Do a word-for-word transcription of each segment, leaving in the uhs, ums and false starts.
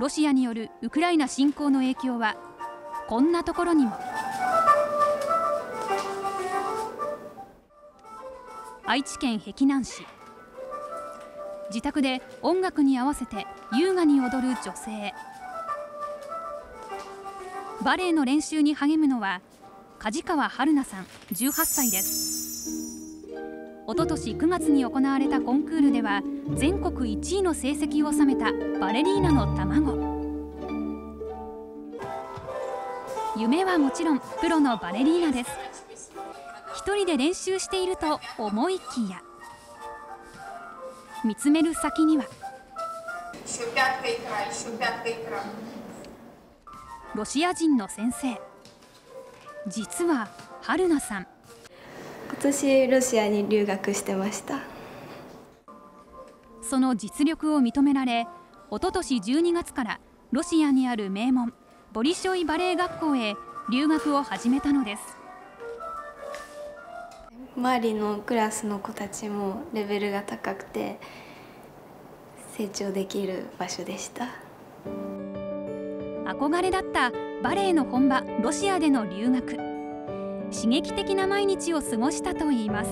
ロシアによるウクライナ侵攻の影響はこんなところにも。愛知県碧南市、自宅で音楽に合わせて優雅に踊る女性。バレエの練習に励むのは梶川春奈さんじゅうはっさいです。おととしくがつに行われたコンクールでは全国いちいの成績を収めたバレリーナの卵。夢はもちろんプロのバレリーナです。一人で練習していると思いきや、見つめる先にはロシア人の先生。実は春奈さん、今年ロシアに留学してました。その実力を認められ、おととしじゅうにがつからロシアにある名門ボリショイバレエ学校へ留学を始めたのです。周りのクラスの子たちもレベルが高くて成長できる場所でした。憧れだったバレエの本場ロシアでの留学、刺激的な毎日を過ごしたといいます。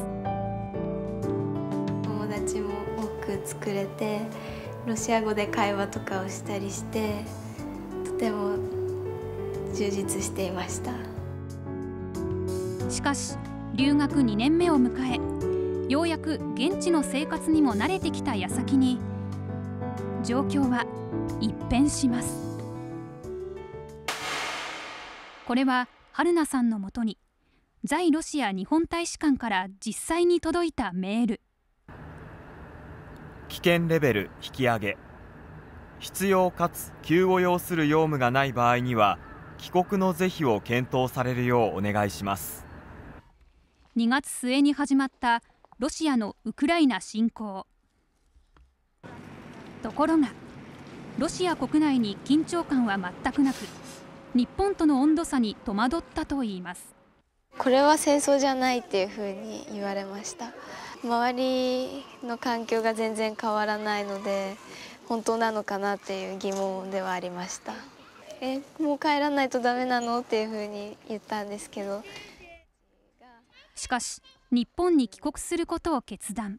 友達も多く作れて、ロシア語で会話とかをしたりして、とても充実していました。しかし留学にねんめを迎え、ようやく現地の生活にも慣れてきた矢先に状況は一変します。これは春奈さんのもとに在ロシア日本大使館から実際に届いたメール。危険レベル引き上げ、必要かつ急を要する用務がない場合には帰国の是非を検討されるようお願いします。にがつ末に始まったロシアのウクライナ侵攻。ところがロシア国内に緊張感は全くなく、日本との温度差に戸惑ったといいます。これは戦争じゃないっていうふうに言われました。周りの環境が全然変わらないので、本当なのかなっていう疑問ではありました。え、もう帰らないとダメなのっていうふうに言ったんですけど、しかし日本に帰国することを決断。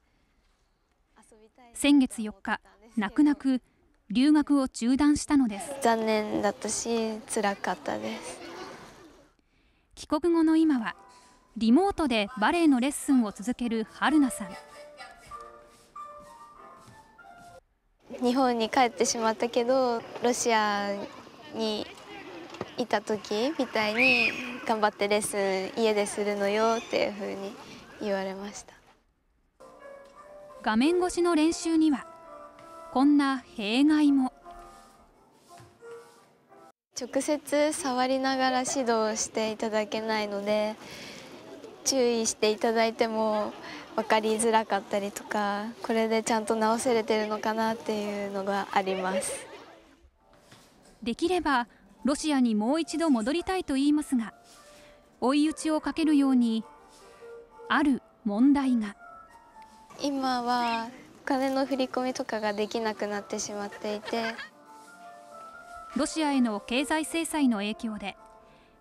先月よっか、泣く泣く留学を中断したのです。残念だったし、辛かったです。帰国後の今はリモートでバレエのレッスンを続ける春奈さん。日本に帰ってしまったけど、ロシアにいた時みたいに頑張ってレッスン家でするのよっていう風に言われました。画面越しの練習にはこんな弊害も。直接触りながら指導していただけないので、注意していただいても分かりづらかったりとか、これでちゃんと直せれてるのかなっていうのがあります。できればロシアにもう一度戻りたいと言いますが、追い打ちをかけるようにある問題が。今はお金の振り込みとかができなくなってしまっていて、ロシアへの経済制裁の影響で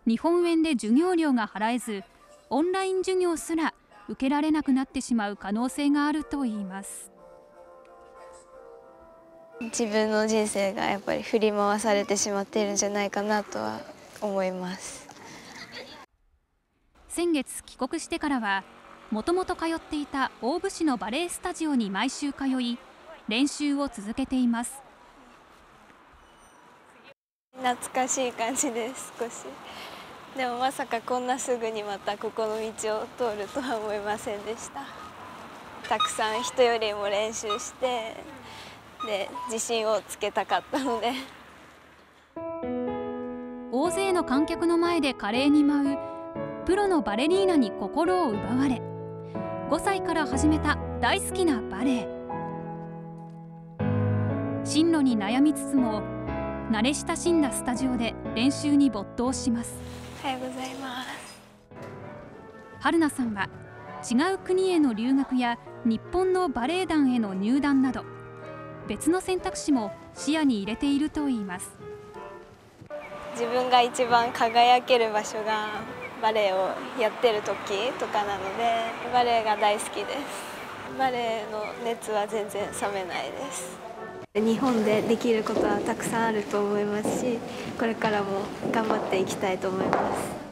日本円で授業料が払えず、オンライン授業すら受けられなくなってしまう可能性があるといいます。自分の人生がやっぱり振り回されてしまっているんじゃないかなとは思います。先月帰国してからはもともと通っていた大府市のバレエスタジオに毎週通い、練習を続けています。懐かしい感じです。少しでもまさかこんなすぐにまたここの道を通るとは思いませんでした。たくさん人よりも練習して、で自信をつけたかったので。大勢の観客の前で華麗に舞うプロのバレリーナに心を奪われ、ごさいから始めた大好きなバレエ。進路に悩みつつも慣れ親しんだスタジオで練習に没頭します。おはようございます。春奈さんは違う国への留学や日本のバレエ団への入団など、別の選択肢も視野に入れているといいます。自分が一番輝ける場所がバレエをやってる時とかなので、バレエが大好きです。バレエの熱は全然冷めないです。日本でできることはたくさんあると思いますし、これからも頑張っていきたいと思います。